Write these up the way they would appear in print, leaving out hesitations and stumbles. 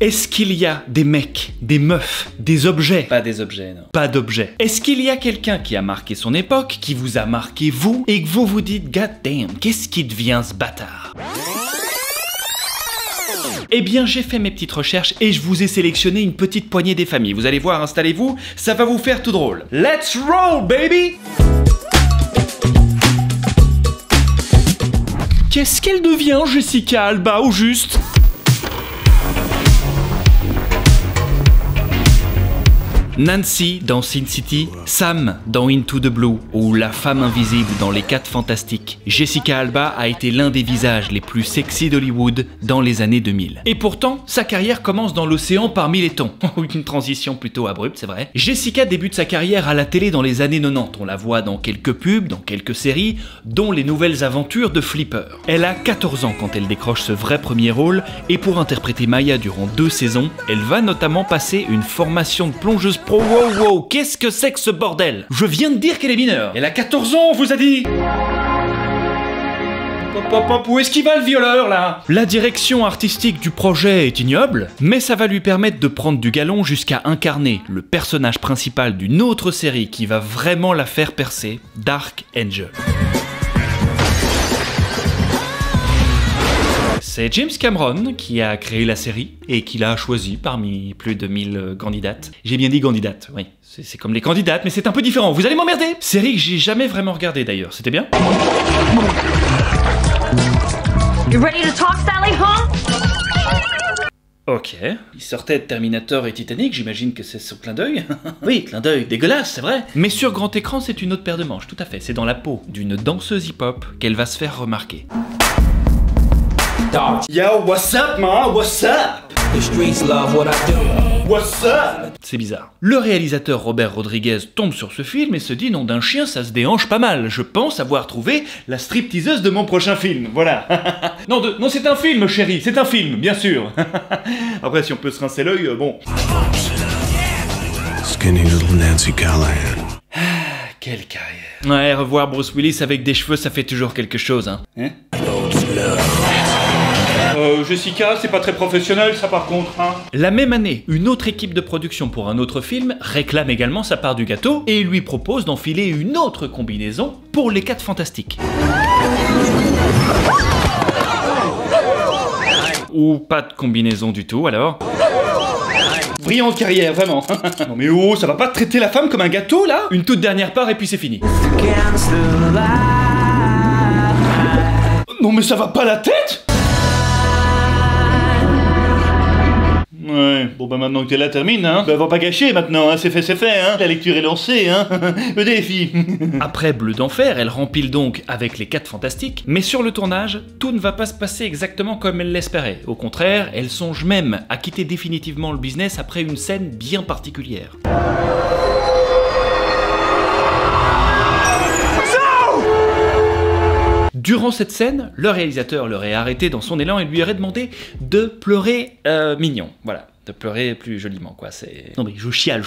Est-ce qu'il y a des mecs, des meufs, des objets? Pas des objets, non. Pas d'objets. Est-ce qu'il y a quelqu'un qui a marqué son époque, qui vous a marqué vous, et que vous vous dites, God damn, qu'est-ce qui devient ce bâtard? Eh bien, j'ai fait mes petites recherches et je vous ai sélectionné une petite poignée des familles. Vous allez voir, installez-vous, ça va vous faire tout drôle. Let's roll, baby! Qu'est-ce qu'elle devient, Jessica Alba, au juste? Nancy dans Sin City, Sam dans Into the Blue ou la femme invisible dans Les 4 Fantastiques. Jessica Alba a été l'un des visages les plus sexy d'Hollywood dans les années 2000. Et pourtant, sa carrière commence dans l'océan parmi les thons. Une transition plutôt abrupte, c'est vrai. Jessica débute sa carrière à la télé dans les années 90. On la voit dans quelques pubs, dans quelques séries, dont les nouvelles aventures de Flipper. Elle a 14 ans quand elle décroche ce vrai premier rôle et pour interpréter Maya durant 2 saisons, elle va notamment passer une formation de plongeuse. Oh wow wow, qu'est-ce que c'est que ce bordel? Je viens de dire qu'elle est mineure. Elle a 14 ans, on vous a dit. Pop, pop, où est-ce qu'il va le violeur là? La direction artistique du projet est ignoble, mais ça va lui permettre de prendre du galon jusqu'à incarner le personnage principal d'une autre série qui va vraiment la faire percer, Dark Angel. C'est James Cameron qui a créé la série et qui l'a choisi parmi plus de 1000 candidates. J'ai bien dit candidates, oui. C'est comme les candidates, mais c'est un peu différent. Vous allez m'emmerder! Série que j'ai jamais vraiment regardée d'ailleurs. C'était bien? You ready to talk, Sally, huh? Ok. Il sortait de Terminator et Titanic, j'imagine que c'est son clin d'œil. Oui, clin d'œil dégueulasse, c'est vrai. Mais sur grand écran, c'est une autre paire de manches, tout à fait. C'est dans la peau d'une danseuse hip-hop qu'elle va se faire remarquer. Yo, what's up, man? What's up? The streets love what I do. What's up? C'est bizarre. Le réalisateur Robert Rodriguez tombe sur ce film et se dit, nom d'un chien, ça se déhanche pas mal. Je pense avoir trouvé la stripteaseuse de mon prochain film. Voilà. Non, non, c'est un film, chérie. C'est un film, bien sûr. Après, si on peut se rincer l'œil, bon. Skinny little Nancy Callahan. Ah, quelle carrière. Ouais, revoir Bruce Willis avec des cheveux, ça fait toujours quelque chose, hein. Hein? Jessica, c'est pas très professionnel ça par contre, hein. La même année, une autre équipe de production pour un autre film réclame également sa part du gâteau et lui propose d'enfiler une autre combinaison pour Les 4 Fantastiques. Ou pas de combinaison du tout alors. Brillante carrière, vraiment. Non mais oh, ça va pas traiter la femme comme un gâteau là? Une toute dernière part et puis c'est fini. Non mais ça va pas la tête? Ouais, bon bah maintenant que t'es là, termine, hein. Bah va pas gâcher maintenant, hein, c'est fait, hein. La lecture est lancée, hein. Le défi. Après Bleu d'enfer, elle rempile donc avec Les 4 Fantastiques, mais sur le tournage, tout ne va pas se passer exactement comme elle l'espérait. Au contraire, elle songe même à quitter définitivement le business après une scène bien particulière. Durant cette scène, le réalisateur l'aurait arrêté dans son élan et lui aurait demandé de pleurer mignon. Voilà, de pleurer plus joliment, quoi. C'est... Non mais je chiale,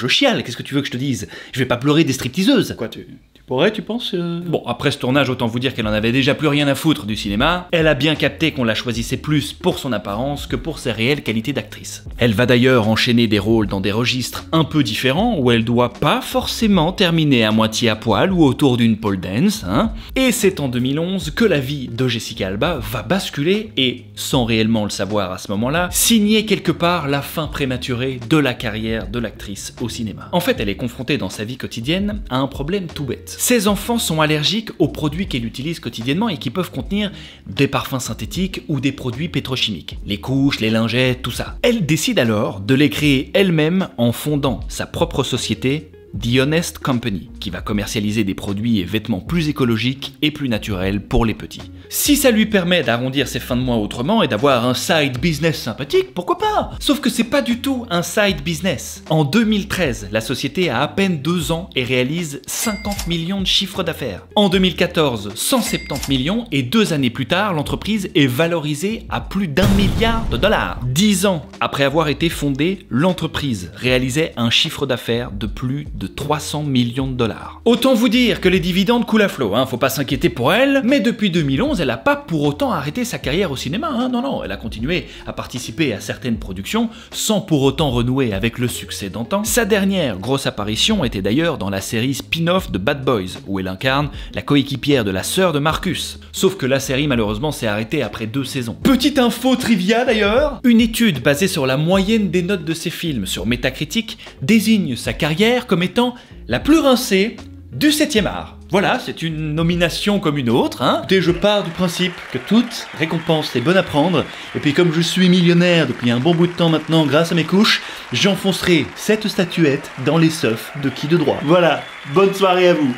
qu'est-ce que tu veux que je te dise? Je vais pas pleurer des stripteaseuses. Quoi, tu pourrais, tu penses Bon, après ce tournage, autant vous dire qu'elle en avait déjà plus rien à foutre du cinéma. Elle a bien capté qu'on la choisissait plus pour son apparence que pour ses réelles qualités d'actrice. Elle va d'ailleurs enchaîner des rôles dans des registres un peu différents où elle doit pas forcément terminer à moitié à poil ou autour d'une pole dance, hein. Et c'est en 2011 que la vie de Jessica Alba va basculer et, sans réellement le savoir à ce moment-là, signer quelque part la fin prématurée de la carrière de l'actrice au cinéma. En fait, elle est confrontée dans sa vie quotidienne à un problème tout bête. Ses enfants sont allergiques aux produits qu'elle utilise quotidiennement et qui peuvent contenir des parfums synthétiques ou des produits pétrochimiques. Les couches, les lingettes, tout ça. Elle décide alors de les créer elle-même en fondant sa propre société The Honest Company, qui va commercialiser des produits et vêtements plus écologiques et plus naturels pour les petits. Si ça lui permet d'arrondir ses fins de mois autrement et d'avoir un side business sympathique, pourquoi pas? Sauf que c'est pas du tout un side business. En 2013, la société a à peine 2 ans et réalise 50 millions de chiffres d'affaires. En 2014, 170 millions et 2 années plus tard, l'entreprise est valorisée à plus d'1 milliard de dollars. 10 ans après avoir été fondée, l'entreprise réalisait un chiffre d'affaires de plus de 300 millions de dollars. Autant vous dire que les dividendes coulent à flot, hein, faut pas s'inquiéter pour elle, mais depuis 2011, elle n'a pas pour autant arrêté sa carrière au cinéma, hein, non, non, elle a continué à participer à certaines productions sans pour autant renouer avec le succès d'antan. Sa dernière grosse apparition était d'ailleurs dans la série spin-off de Bad Boys, où elle incarne la coéquipière de la sœur de Marcus, sauf que la série malheureusement s'est arrêtée après 2 saisons. Petite info trivia d'ailleurs, une étude basée sur la moyenne des notes de ses films sur Metacritic désigne sa carrière comme étant la plus rincée du 7e art. Voilà, c'est une nomination comme une autre, hein. Et je pars du principe que toute récompense est bonne à prendre, et puis comme je suis millionnaire depuis un bon bout de temps maintenant grâce à mes couches, j'enfoncerai cette statuette dans les seufs de qui de droit. Voilà, bonne soirée à vous.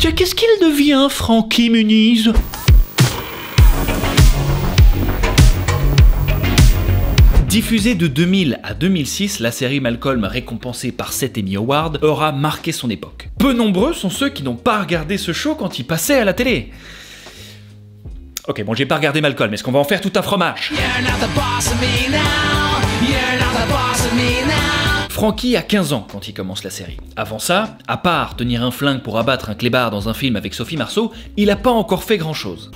Tiens, qu'est-ce qu'il devient, Frankie Muniz ? Diffusée de 2000 à 2006, la série Malcolm, récompensée par 7 Emmy Award, aura marqué son époque. Peu nombreux sont ceux qui n'ont pas regardé ce show quand il passait à la télé. Ok, bon, j'ai pas regardé Malcolm, est-ce qu'on va en faire tout un fromage? Frankie a 15 ans quand il commence la série. Avant ça, à part tenir un flingue pour abattre un clébard dans un film avec Sophie Marceau, il a pas encore fait grand-chose.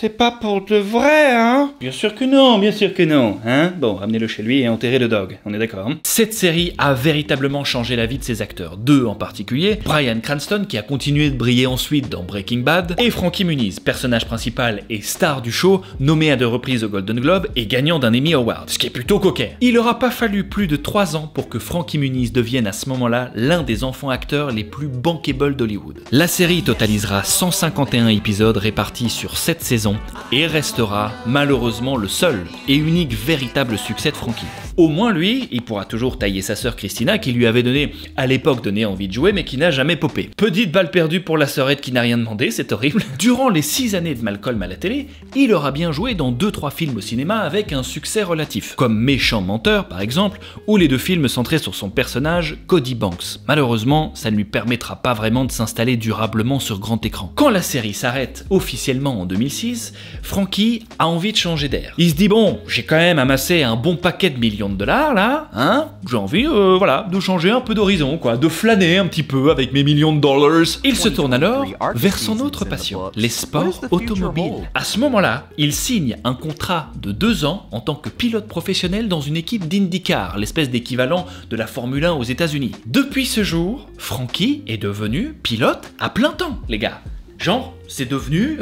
C'est pas pour de vrai, hein? Bien sûr que non, hein? Bon, ramenez-le chez lui et enterrez le dog, on est d'accord, hein? Cette série a véritablement changé la vie de ses acteurs, 2 en particulier, Bryan Cranston qui a continué de briller ensuite dans Breaking Bad, et Frankie Muniz, personnage principal et star du show, nommé à 2 reprises au Golden Globe et gagnant d'un Emmy Award, ce qui est plutôt coquet. Il aura pas fallu plus de 3 ans pour que Frankie Muniz devienne à ce moment-là l'un des enfants acteurs les plus bankable d'Hollywood. La série totalisera 151 épisodes répartis sur 7 saisons, et restera malheureusement le seul et unique véritable succès de Frankie. Au moins lui, il pourra toujours tailler sa sœur Christina qui lui avait à l'époque donné envie de jouer mais qui n'a jamais popé. Petite balle perdue pour la sœurette qui n'a rien demandé, c'est horrible. Durant les 6 années de Malcolm à la télé, il aura bien joué dans 2-3 films au cinéma avec un succès relatif, comme Méchant Menteur par exemple, où les 2 films centrés sur son personnage Cody Banks. Malheureusement, ça ne lui permettra pas vraiment de s'installer durablement sur grand écran. Quand la série s'arrête officiellement en 2006, Frankie a envie de changer d'air. Il se dit bon, j'ai quand même amassé un bon paquet de millions $ là, hein, j'ai envie voilà, de changer un peu d'horizon quoi, de flâner un petit peu avec mes millions $. Il se tourne alors vers son autre passion, les sports automobiles. À ce moment-là, il signe un contrat de 2 ans en tant que pilote professionnel dans une équipe d'IndyCar, l'espèce d'équivalent de la Formule 1 aux États-Unis. Depuis ce jour, Frankie est devenu pilote à plein temps, les gars. Genre, c'est devenu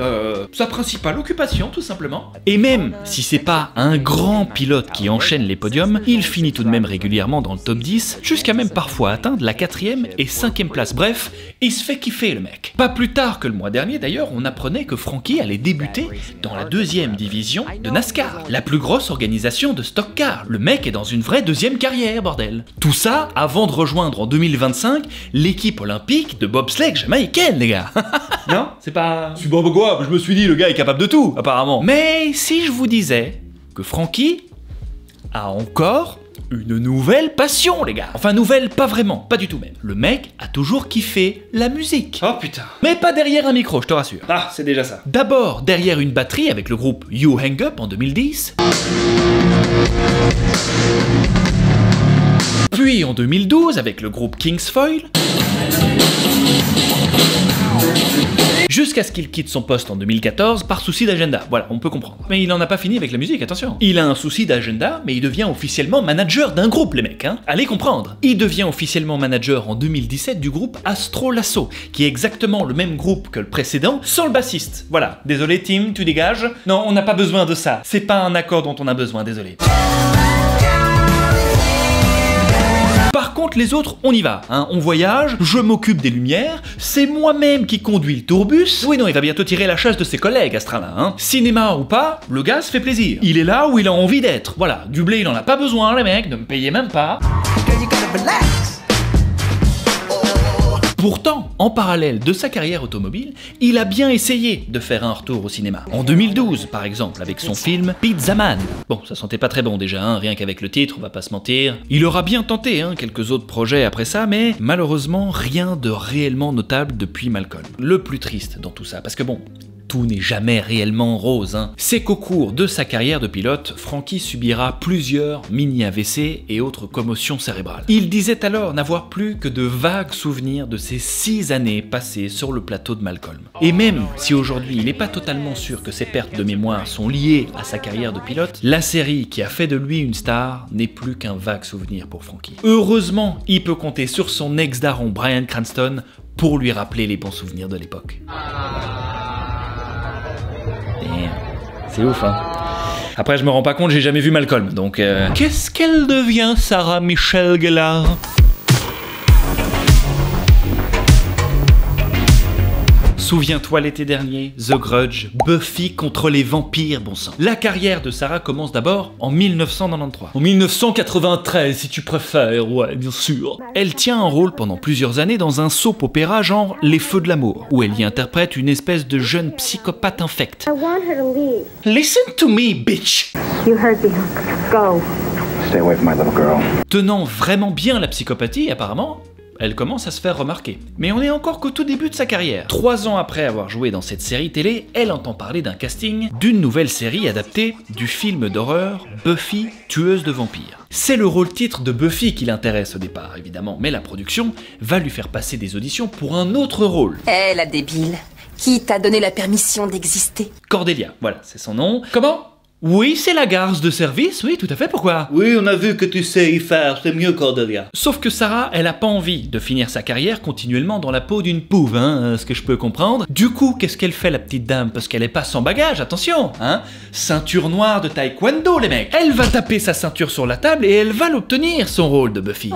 sa principale occupation, tout simplement. Et même si c'est pas un grand pilote qui enchaîne les podiums, il finit tout de même régulièrement dans le top 10, jusqu'à même parfois atteindre la 4e et 5e place. Bref, il se fait kiffer le mec. Pas plus tard que le mois dernier d'ailleurs, on apprenait que Frankie allait débuter dans la 2e division de NASCAR, la plus grosse organisation de stock car. Le mec est dans une vraie 2e carrière, bordel. Tout ça avant de rejoindre en 2025 l'équipe olympique de bobsleigh jamaïcaine, les gars. Non, c'est pas... C'est pas quoi, je me suis dit, le gars est capable de tout, apparemment. Mais si je vous disais que Frankie a encore une nouvelle passion, les gars. Enfin, nouvelle, pas vraiment, pas du tout même. Le mec a toujours kiffé la musique. Oh putain. Mais pas derrière un micro, je te rassure. Ah, c'est déjà ça. D'abord, derrière une batterie avec le groupe You Hang Up en 2010. Puis en 2012, avec le groupe Kingsfoil. Jusqu'à ce qu'il quitte son poste en 2014 par souci d'agenda. Voilà, on peut comprendre. Mais il n'en a pas fini avec la musique, attention. Il a un souci d'agenda, mais il devient officiellement manager d'un groupe, les mecs, hein. Allez comprendre. Il devient officiellement manager en 2017 du groupe Astro Lasso, qui est exactement le même groupe que le précédent, sans le bassiste. Voilà. Désolé, Tim, tu dégages. Non, on n'a pas besoin de ça. C'est pas un accord dont on a besoin, désolé. Par contre, les autres, on y va, hein. On voyage, je m'occupe des lumières, c'est moi-même qui conduis le tourbus. Oui, non, il va bientôt tirer la chasse de ses collègues à ce train-là, hein. Cinéma ou pas, le gars se fait plaisir. Il est là où il a envie d'être. Voilà, du blé, il en a pas besoin, les mecs, ne me payez même pas. Pourtant, en parallèle de sa carrière automobile, il a bien essayé de faire un retour au cinéma. En 2012, par exemple, avec son film Pizza Man. Bon, ça sentait pas très bon déjà, hein, rien qu'avec le titre, on va pas se mentir. Il aura bien tenté hein, quelques autres projets après ça, mais malheureusement, rien de réellement notable depuis Malcolm. Le plus triste dans tout ça, parce que bon... tout n'est jamais réellement rose, hein. C'est qu'au cours de sa carrière de pilote, Frankie subira plusieurs mini-AVC et autres commotions cérébrales. Il disait alors n'avoir plus que de vagues souvenirs de ses 6 années passées sur le plateau de Malcolm. Et même si aujourd'hui il n'est pas totalement sûr que ses pertes de mémoire sont liées à sa carrière de pilote, la série qui a fait de lui une star n'est plus qu'un vague souvenir pour Frankie. Heureusement, il peut compter sur son ex-daron Bryan Cranston pour lui rappeler les bons souvenirs de l'époque. C'est ouf, hein. Après, je me rends pas compte, j'ai jamais vu Malcolm, donc... Qu'est-ce qu'elle devient, Sarah Michelle Gellar ? Souviens-toi l'été dernier, The Grudge, Buffy contre les vampires, bon sang. La carrière de Sarah commence d'abord en 1993. En 1993 si tu préfères, ouais bien sûr. Elle tient un rôle pendant plusieurs années dans un soap opéra genre Les Feux de l'amour, où elle y interprète une espèce de jeune psychopathe infecte. I want her to leave. Listen to me, bitch. You heard me. Go. Stay away from my little girl. Tenant vraiment bien la psychopathie apparemment, elle commence à se faire remarquer. Mais on n'est encore qu'au tout début de sa carrière. 3 ans après avoir joué dans cette série télé, elle entend parler d'un casting d'une nouvelle série adaptée du film d'horreur Buffy, tueuse de vampires. C'est le rôle-titre de Buffy qui l'intéresse au départ, évidemment, mais la production va lui faire passer des auditions pour un autre rôle. Eh, la débile, qui t'a donné la permission d'exister? Cordelia, voilà, c'est son nom. Comment? Oui, c'est la garce de service, oui, tout à fait, pourquoi? Oui, on a vu que tu sais y faire, c'est mieux, Cordelia. Sauf que Sarah, elle a pas envie de finir sa carrière continuellement dans la peau d'une pouve, hein, ce que je peux comprendre. Du coup, qu'est-ce qu'elle fait, la petite dame? Parce qu'elle est pas sans bagage, attention, hein. Ceinture noire de taekwondo, les mecs. Elle va taper sa ceinture sur la table et elle va l'obtenir, son rôle de Buffy.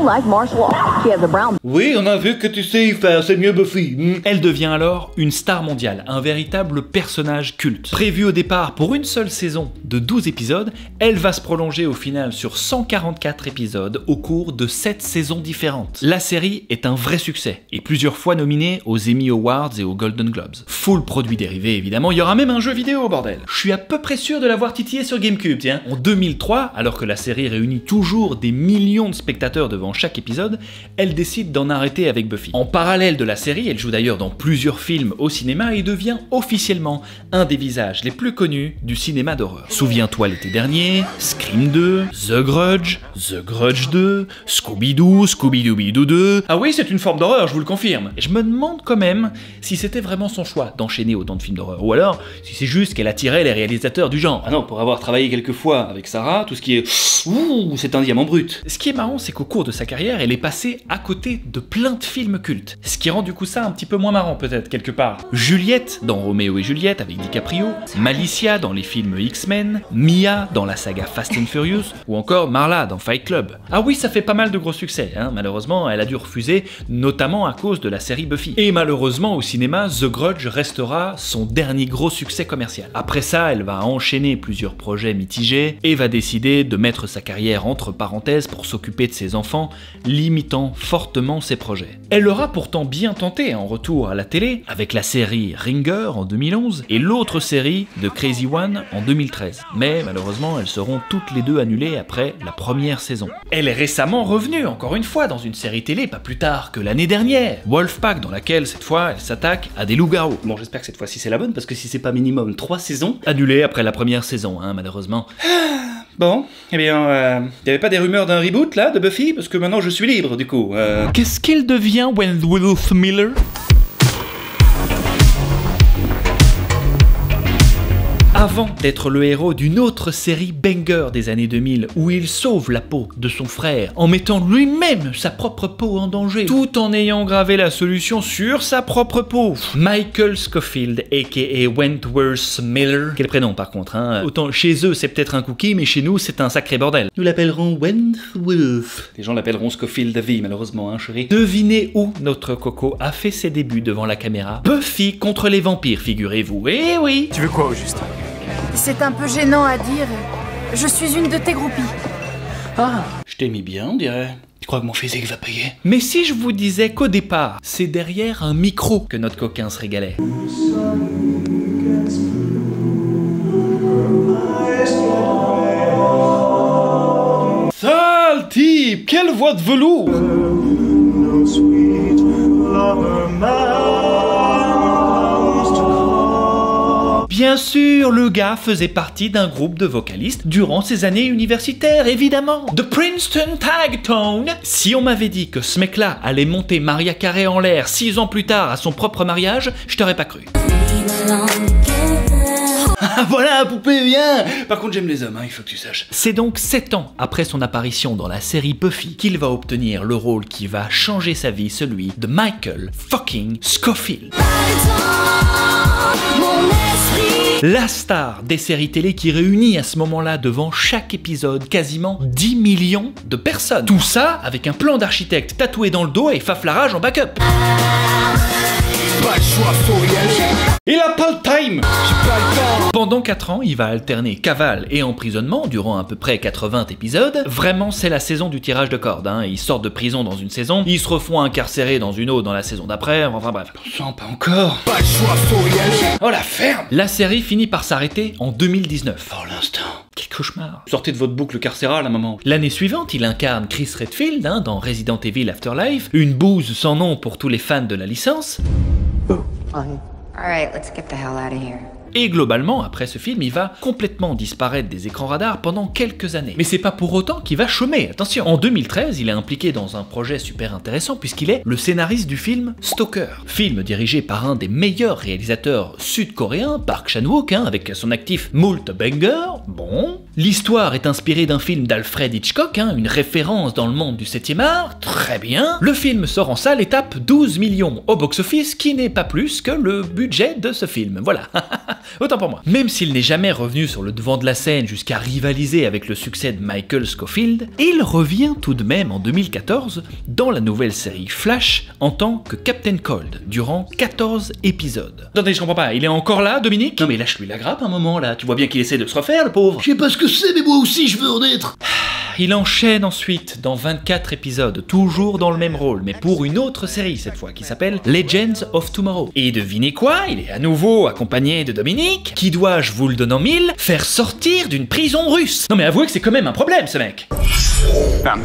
Oui, on a vu que tu sais y faire, c'est mieux, Buffy. Mm. Elle devient alors une star mondiale, un véritable personnage culte. Prévue au départ pour une seule saison de 12 épisodes, elle va se prolonger au final sur 144 épisodes au cours de 7 saisons différentes. La série est un vrai succès et plusieurs fois nominée aux Emmy Awards et aux Golden Globes. Full produit dérivé évidemment, il y aura même un jeu vidéo, bordel. Je suis à peu près sûr de l'avoir titillé sur GameCube, tiens. En 2003, alors que la série réunit toujours des millions de spectateurs devant chaque épisode, elle décide d'en arrêter avec Buffy. En parallèle de la série, elle joue d'ailleurs dans plusieurs films au cinéma et devient officiellement un des visages les plus connus du cinéma d'horreur. Souviens-toi l'été dernier, Scream 2, The Grudge 2, Scooby-Doo, Scooby-Dooby-Doo 2... Ah oui, c'est une forme d'horreur, je vous le confirme. Et je me demande quand même si c'était vraiment son choix d'enchaîner autant de films d'horreur, ou alors si c'est juste qu'elle attirait les réalisateurs du genre. Ah non, pour avoir travaillé quelques fois avec Sarah, tout ce qui est... Ouh, c'est un diamant brut. Ce qui est marrant, c'est qu'au cours de sa carrière, elle est passée à côté de plein de films cultes, ce qui rend du coup ça un petit peu moins marrant peut-être, quelque part. Juliette dans Roméo et Juliette avec DiCaprio, Malicia dans les films X-Men, Mia dans la saga Fast and Furious ou encore Marla dans Fight Club. Ah oui, ça fait pas mal de gros succès, hein. Malheureusement elle a dû refuser, notamment à cause de la série Buffy. Et malheureusement au cinéma, The Grudge restera son dernier gros succès commercial. Après ça, elle va enchaîner plusieurs projets mitigés et va décider de mettre sa carrière entre parenthèses pour s'occuper de ses enfants, limitant fortement ses projets. Elle aura pourtant bien tenté en retour à la télé avec la série Ringer en 2011 et l'autre série The Crazy One en 2013. Mais malheureusement, elles seront toutes les deux annulées après la première saison. Elle est récemment revenue, encore une fois, dans une série télé pas plus tard que l'année dernière, Wolfpack, dans laquelle, cette fois, elle s'attaque à des loups-garous. Bon, j'espère que cette fois-ci c'est la bonne, parce que si c'est pas minimum 3 saisons, annulées après la première saison, hein, malheureusement. Bon, eh bien, y'avait pas des rumeurs d'un reboot, là, de Buffy? Parce que maintenant je suis libre, du coup. Qu'est-ce qu'il devient, Wentworth Miller? Avant d'être le héros d'une autre série banger des années 2000 où il sauve la peau de son frère en mettant lui-même sa propre peau en danger tout en ayant gravé la solution sur sa propre peau, Michael Scofield aka Wentworth Miller, quel prénom par contre, hein. Autant chez eux c'est peut-être un cookie mais chez nous c'est un sacré bordel. Nous l'appellerons Wentworth. Les gens l'appelleront Scofield à vie malheureusement, hein chérie. Devinez où notre coco a fait ses débuts devant la caméra? Buffy contre les vampires, figurez-vous. Eh oui. Tu veux quoi au juste? C'est un peu gênant à dire, je suis une de tes groupies. Ah, je t'ai mis bien, on dirait. Je crois que mon physique va payer. Mais si je vous disais qu'au départ, c'est derrière un micro que notre coquin se régalait. Sale type, quelle voix de velours! Bien sûr, le gars faisait partie d'un groupe de vocalistes durant ses années universitaires, évidemment. The Princeton Tag Tone. Si on m'avait dit que ce mec-là allait monter Mariah Carey en l'air 6 ans plus tard à son propre mariage, je t'aurais pas cru. Voilà, poupée, viens! Par contre, j'aime les hommes, hein, il faut que tu saches. C'est donc 7 ans après son apparition dans la série Buffy qu'il va obtenir le rôle qui va changer sa vie, celui de Michael fucking Scofield. La star des séries télé qui réunit à ce moment-là devant chaque épisode quasiment 10 millions de personnes. Tout ça avec un plan d'architecte tatoué dans le dos et faflarage en backup. Pas le choix, faut y aller. Il a pas le time. Pendant 4 ans, il va alterner cavale et emprisonnement durant à peu près 80 épisodes. Vraiment, c'est la saison du tirage de corde, hein. Ils sortent de prison dans une saison, ils se refont incarcérer dans une autre dans la saison d'après, enfin bref. Sans pas encore. Pas le choix, faut y aller. Oh la ferme. La série finit par s'arrêter en 2019. Pour l'instant, quel cauchemar. Sortez de votre boucle carcérale à maman. L'année suivante, il incarne Chris Redfield, hein, dans Resident Evil Afterlife, une bouse sans nom pour tous les fans de la licence. Oh. Alright, let's get the hell out of here. Et globalement, après ce film, il va complètement disparaître des écrans radars pendant quelques années. Mais c'est pas pour autant qu'il va chômer, attention. En 2013, il est impliqué dans un projet super intéressant puisqu'il est le scénariste du film Stalker. Film dirigé par un des meilleurs réalisateurs sud-coréens, Park Chan-wook, hein, avec son actif moult banger. Bon. L'histoire est inspirée d'un film d'Alfred Hitchcock, hein, une référence dans le monde du 7e art. Très bien. Le film sort en salle et tape 12 millions au box-office, qui n'est pas plus que le budget de ce film. Voilà. Autant pour moi. Même s'il n'est jamais revenu sur le devant de la scène jusqu'à rivaliser avec le succès de Michael Scofield, il revient tout de même en 2014 dans la nouvelle série Flash en tant que Captain Cold durant 14 épisodes. Attendez, je comprends pas, il est encore là, Dominique? Non mais lâche-lui la grappe un moment là, tu vois bien qu'il essaie de se refaire le pauvre. Je sais pas ce que c'est mais moi aussi je veux en être. Il enchaîne ensuite dans 24 épisodes, toujours dans le même rôle, mais pour une autre série cette fois, qui s'appelle Legends of Tomorrow. Et devinez quoi, il est à nouveau accompagné de Dominique, qui doit, je vous le donne en mille, faire sortir d'une prison russe. Non mais avouez que c'est quand même un problème ce mec.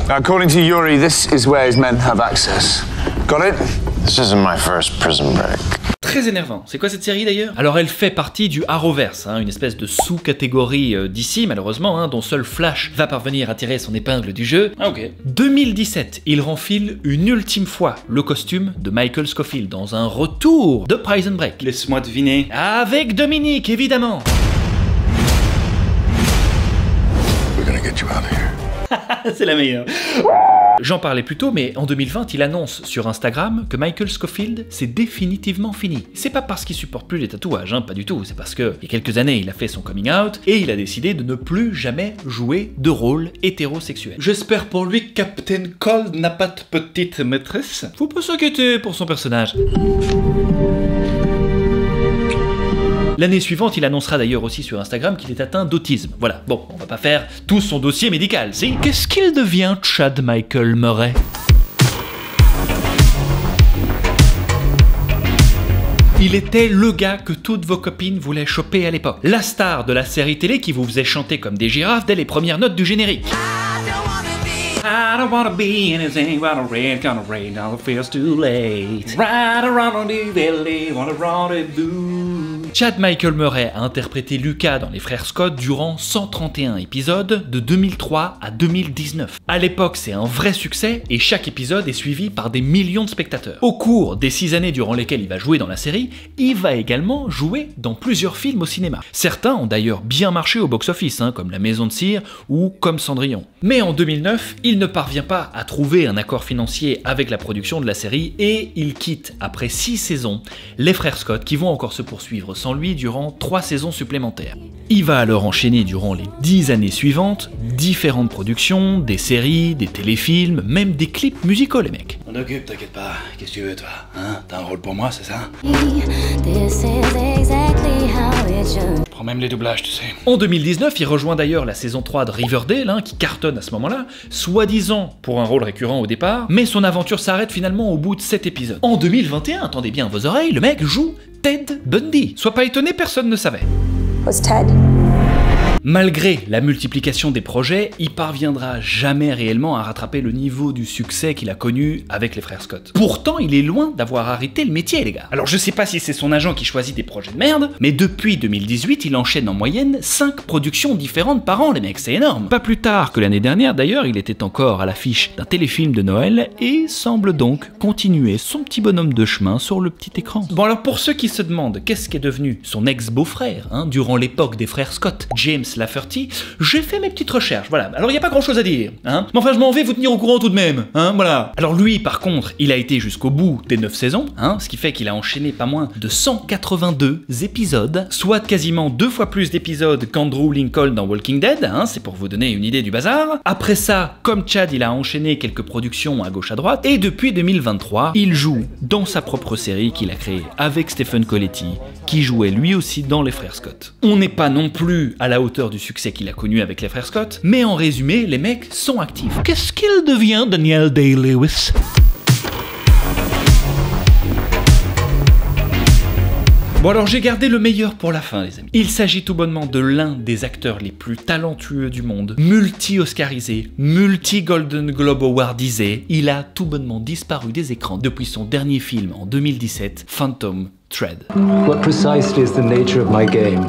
According to Yuri, this is where his men have access. Got it? This isn't my first prison break. Très énervant. C'est quoi cette série d'ailleurs? Alors elle fait partie du Arrowverse, hein, une espèce de sous-catégorie d'ici malheureusement, hein, dont seul Flash va parvenir à tirer son épingle du jeu. Ah, ok. 2017, il renfile une ultime fois le costume de Michael Scofield dans un retour de Prison Break. Laisse-moi deviner. Avec Dominique, évidemment. We're gonna get you out of here. C'est la meilleure. J'en parlais plus tôt, mais en 2020, il annonce sur Instagram que Michael Scofield, c'est définitivement fini. C'est pas parce qu'il supporte plus les tatouages, hein, pas du tout, c'est parce que, il y a quelques années, il a fait son coming out, et il a décidé de ne plus jamais jouer de rôle hétérosexuel. J'espère pour lui que Captain Cold n'a pas de petite maîtresse. Faut pas s'inquiéter pour son personnage. L'année suivante, il annoncera d'ailleurs aussi sur Instagram qu'il est atteint d'autisme. Voilà, bon, on va pas faire tout son dossier médical, si? Qu'est-ce qu'il devient, Chad Michael Murray? Il était le gars que toutes vos copines voulaient choper à l'époque. La star de la série télé qui vous faisait chanter comme des girafes dès les premières notes du générique. I don't wanna be anything but a red, gonna rain, all it feels too late. Right around on the valley, wanna rendezvous. Chad Michael Murray a interprété Lucas dans Les Frères Scott durant 131 épisodes de 2003 à 2019. À l'époque, c'est un vrai succès et chaque épisode est suivi par des millions de spectateurs. Au cours des 6 années durant lesquelles il va jouer dans la série, il va également jouer dans plusieurs films au cinéma. Certains ont d'ailleurs bien marché au box-office, hein, comme La Maison de Cire ou comme Cendrillon. Mais en 2009, il ne parvient pas à trouver un accord financier avec la production de la série et il quitte, après 6 saisons, les frères Scott qui vont encore se poursuivre sans lui durant 3 saisons supplémentaires. Il va alors enchaîner durant les 10 années suivantes différentes productions, des séries, des téléfilms, même des clips musicaux les mecs. On occupe, t'inquiète pas, qu'est-ce que tu veux toi, hein? T'as un rôle pour moi, c'est ça? Prends même les doublages, tu sais. En 2019, il rejoint d'ailleurs la saison 3 de Riverdale, hein, qui cartonne à ce moment-là, soi-disant pour un rôle récurrent au départ, mais son aventure s'arrête finalement au bout de 7 épisodes. En 2021, attendez bien vos oreilles, le mec joue Ted Bundy. Sois pas étonné, personne ne savait. Was Ted? Malgré la multiplication des projets, il parviendra jamais réellement à rattraper le niveau du succès qu'il a connu avec les frères Scott. Pourtant, il est loin d'avoir arrêté le métier, les gars. Alors je sais pas si c'est son agent qui choisit des projets de merde, mais depuis 2018, il enchaîne en moyenne 5 productions différentes par an, les mecs, c'est énorme. Pas plus tard que l'année dernière, d'ailleurs, il était encore à l'affiche d'un téléfilm de Noël et semble donc continuer son petit bonhomme de chemin sur le petit écran. Bon alors pour ceux qui se demandent qu'est-ce qu'est devenu son ex-beau-frère, hein, durant l'époque des frères Scott, James Lafferty, j'ai fait mes petites recherches, voilà. Alors il n'y a pas grand chose à dire, hein. Mais enfin je m'en vais vous tenir au courant tout de même, hein, voilà. Alors lui par contre, il a été jusqu'au bout des 9 saisons, hein, ce qui fait qu'il a enchaîné pas moins de 182 épisodes, soit quasiment 2 fois plus d'épisodes qu'Andrew Lincoln dans Walking Dead, hein, c'est pour vous donner une idée du bazar. Après ça, comme Chad, il a enchaîné quelques productions à gauche à droite, et depuis 2023, il joue dans sa propre série qu'il a créée avec Stephen Colletti, qui jouait lui aussi dans Les Frères Scott. On n'est pas non plus à la hauteur du succès qu'il a connu avec Les Frères Scott, mais en résumé, les mecs sont actifs. Qu'est-ce qu'il devient, Daniel Day-Lewis ? Bon alors j'ai gardé le meilleur pour la fin les amis. Il s'agit tout bonnement de l'un des acteurs les plus talentueux du monde, multi-oscarisé, multi-Golden Globe awardisé, il a tout bonnement disparu des écrans depuis son dernier film en 2017, Phantom Thread. What precisely is the nature of my game?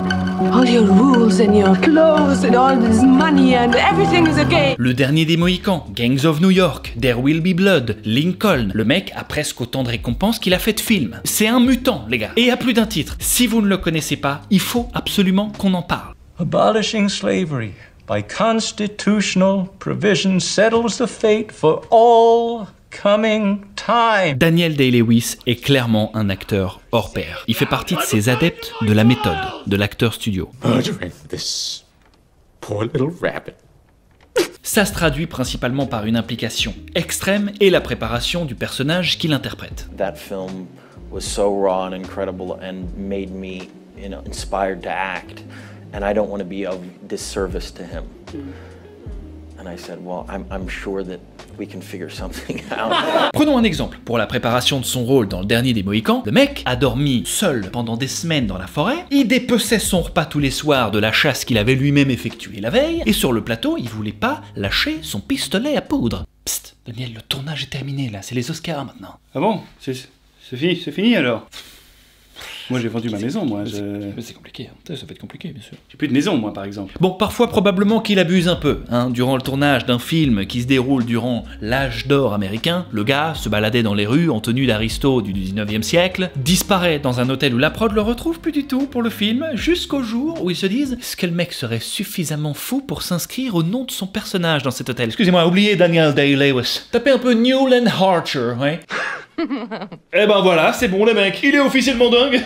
All your rules and your clothes and all this money and everything is a game. Le Dernier des Mohicans, Gangs of New York, There Will Be Blood, Lincoln. Le mec a presque autant de récompenses qu'il a fait de films. C'est un mutant, les gars. Et à plus d'un titre. Si vous ne le connaissez pas, il faut absolument qu'on en parle. Abolishing slavery by constitutional provision settles the fate for all coming time. Daniel Day-Lewis est clairement un acteur hors pair. Il fait partie de ces adeptes de la méthode, de l'acteur studio. Ça se traduit principalement par une implication extrême et la préparation du personnage qu'il interprète. That film was so raw and incredible and made me, you know, inspired to act and I don't want to be of disservice to him. And I said, well, I'm sure that we can figure something out. Prenons un exemple. Pour la préparation de son rôle dans Le Dernier des Mohicans, le mec a dormi seul pendant des semaines dans la forêt, il dépeçait son repas tous les soirs de la chasse qu'il avait lui-même effectuée la veille, et sur le plateau, il voulait pas lâcher son pistolet à poudre. Psst, Daniel, le tournage est terminé là, c'est les Oscars maintenant. Ah bon? C'est fini alors? Moi j'ai vendu ma maison, moi. C'est compliqué, hein. Ça peut être compliqué, bien sûr. J'ai plus de maison, moi, par exemple. Bon, parfois probablement qu'il abuse un peu, hein. Durant le tournage d'un film qui se déroule durant l'âge d'or américain, le gars se baladait dans les rues en tenue d'aristo du 19e siècle, disparaît dans un hôtel où la prod le retrouve plus du tout pour le film, jusqu'au jour où ils se disent, est-ce que le mec serait suffisamment fou pour s'inscrire au nom de son personnage dans cet hôtel? Excusez-moi, oubliez Daniel Day-Lewis. Tapez un peu Newland Archer, ouais. Et ben voilà, c'est bon les mecs, il est officiellement dingue.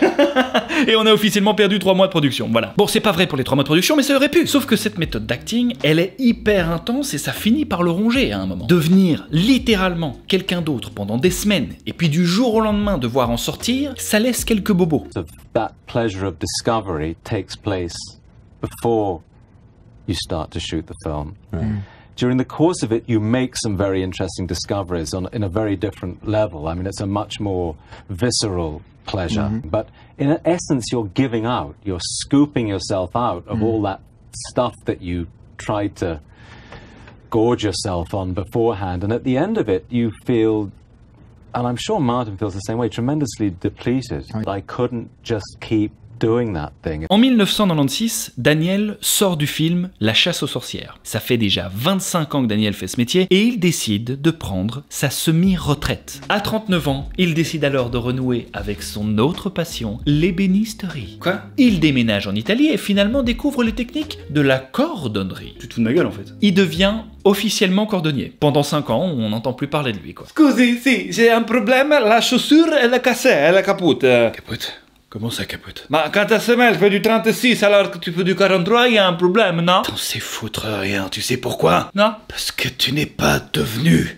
Et on a officiellement perdu 3 mois de production, voilà. Bon, c'est pas vrai pour les 3 mois de production, mais ça aurait pu. Sauf que cette méthode d'acting, elle est hyper intense et ça finit par le ronger à un moment. Devenir littéralement quelqu'un d'autre pendant des semaines, et puis du jour au lendemain devoir en sortir, ça laisse quelques bobos. So that pleasure of discovery takes place before you start to shoot the film. Mm. During the course of it, you make some very interesting discoveries in a very different level. I mean, it's a much more visceral pleasure. Mm-hmm. But in essence, you're giving out. You're scooping yourself out of all that stuff that you tried to gorge yourself on beforehand. And at the end of it, you feel, and I'm sure Martin feels the same way, tremendously depleted. I couldn't just keep doing that thing. En 1996, Daniel sort du film La chasse aux sorcières. Ça fait déjà 25 ans que Daniel fait ce métier et il décide de prendre sa semi-retraite. À 39 ans, il décide alors de renouer avec son autre passion, l'ébénisterie. Quoi? Il déménage en Italie et finalement découvre les techniques de la cordonnerie. Tu te fous de ma gueule en fait. Il devient officiellement cordonnier. Pendant 5 ans, on n'entend plus parler de lui quoi. Excusez, si, j'ai un problème, la chaussure elle est cassée, elle est capote. Capote? Comment ça capote? Bah quand ta semelle fait du 36 alors que tu fais du 43, il y a un problème, non? T'en sais foutre rien, tu sais pourquoi? Non. Parce que tu n'es pas devenu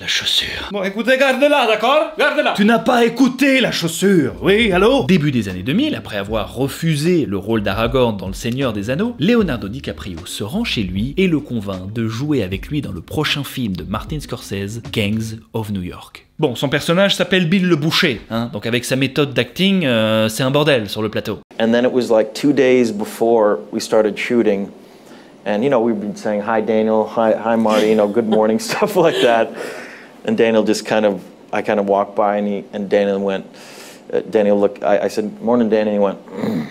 la chaussure. Bon écoutez, garde-la, d'accord? Garde-la. Tu n'as pas écouté la chaussure, oui, allô? Début des années 2000, après avoir refusé le rôle d'Aragorn dans Le Seigneur des Anneaux, Leonardo DiCaprio se rend chez lui et le convainc de jouer avec lui dans le prochain film de Martin Scorsese, Gangs of New York. Bon, son personnage s'appelle Bill le Boucher, hein, donc avec sa méthode d'acting, c'est un bordel sur le plateau. And then it was like 2 days before we started shooting. And, you know, we've been saying, hi, Daniel, hi, Marty, you know, good morning, stuff like that. And Daniel just kind of, I kind of walked by, and Daniel went, Daniel looked, I said, morning, Daniel, and he went, mm.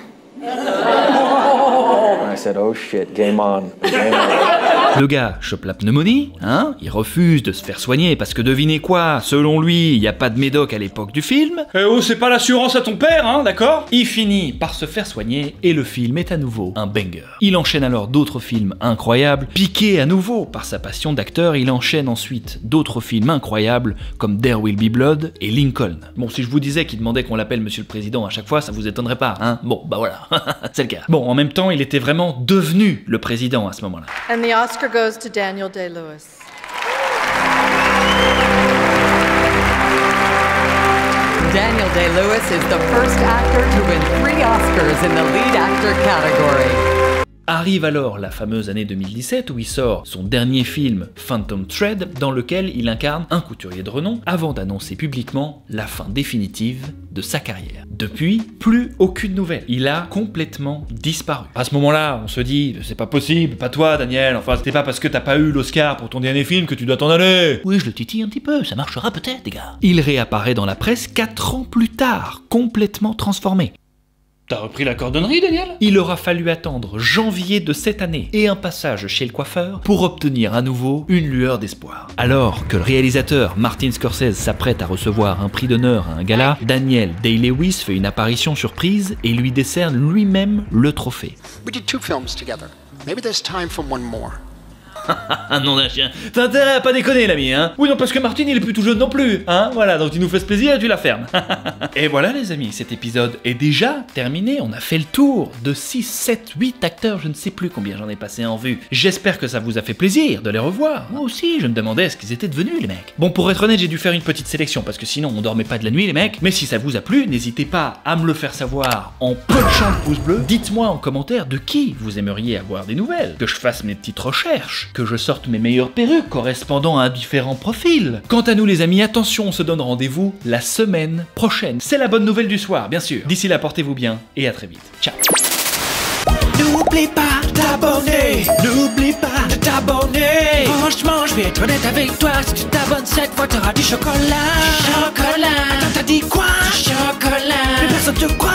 And I said, oh shit, game on, game on. Le gars chope la pneumonie, hein, il refuse de se faire soigner parce que devinez quoi, selon lui, il n'y a pas de médoc à l'époque du film. Eh oh, c'est pas l'assurance à ton père, hein, d'accord? Il finit par se faire soigner et le film est à nouveau un banger. Il enchaîne alors d'autres films incroyables, piqué à nouveau par sa passion d'acteur, il enchaîne ensuite d'autres films incroyables comme There Will Be Blood et Lincoln. Bon, si je vous disais qu'il demandait qu'on l'appelle Monsieur le Président à chaque fois, ça vous étonnerait pas, hein? Bon, bah voilà, c'est le cas. Bon, en même temps, il était vraiment devenu le président à ce moment-là. And the Oscar goes to Daniel Day-Lewis. Daniel Day-Lewis is the first actor to win 3 Oscars in the lead actor category. Arrive alors la fameuse année 2017 où il sort son dernier film Phantom Thread, dans lequel il incarne un couturier de renom avant d'annoncer publiquement la fin définitive de sa carrière. Depuis, plus aucune nouvelle. Il a complètement disparu. À ce moment-là, on se dit, c'est pas possible, pas toi Daniel, enfin c'était pas parce que t'as pas eu l'Oscar pour ton dernier film que tu dois t'en aller. Oui, je le titille un petit peu, ça marchera peut-être les gars. Il réapparaît dans la presse 4 ans plus tard, complètement transformé. T'as repris la cordonnerie, Daniel? Il aura fallu attendre janvier de cette année et un passage chez le coiffeur pour obtenir à nouveau une lueur d'espoir. Alors que le réalisateur Martin Scorsese s'apprête à recevoir un prix d'honneur à un gala, Daniel Day-Lewis fait une apparition surprise et lui décerne lui-même le trophée. We did 2 films together. Maybe there's time for one more. Un nom d'un chien. T'as intérêt à pas déconner l'ami, hein? Oui non, parce que Martin il est plus tout jeune non plus, hein? Voilà, donc tu nous fais ce plaisir et tu la fermes. Et voilà les amis, cet épisode est déjà terminé. On a fait le tour de 6, 7, 8 acteurs, je ne sais plus combien j'en ai passé en vue. J'espère que ça vous a fait plaisir de les revoir. Moi aussi, je me demandais ce qu'ils étaient devenus les mecs. Bon, pour être honnête, j'ai dû faire une petite sélection parce que sinon on dormait pas de la nuit les mecs. Mais si ça vous a plu, n'hésitez pas à me le faire savoir en punchant le pouce bleu. Dites-moi en commentaire de qui vous aimeriez avoir des nouvelles, que je fasse mes petites recherches, que je sorte mes meilleures perruques correspondant à différents profils. Quant à nous les amis, attention, on se donne rendez-vous la semaine prochaine. C'est la bonne nouvelle du soir, bien sûr. D'ici là, portez-vous bien et à très vite. Ciao. N'oublie pas de t'abonner. N'oublie pas de t'abonner. Franchement, je vais être honnête avec toi. Si tu t'abonnes cette fois, t'auras du chocolat. Chocolat. Attends, t'as dit quoi? Chocolat. Mais personne te croit.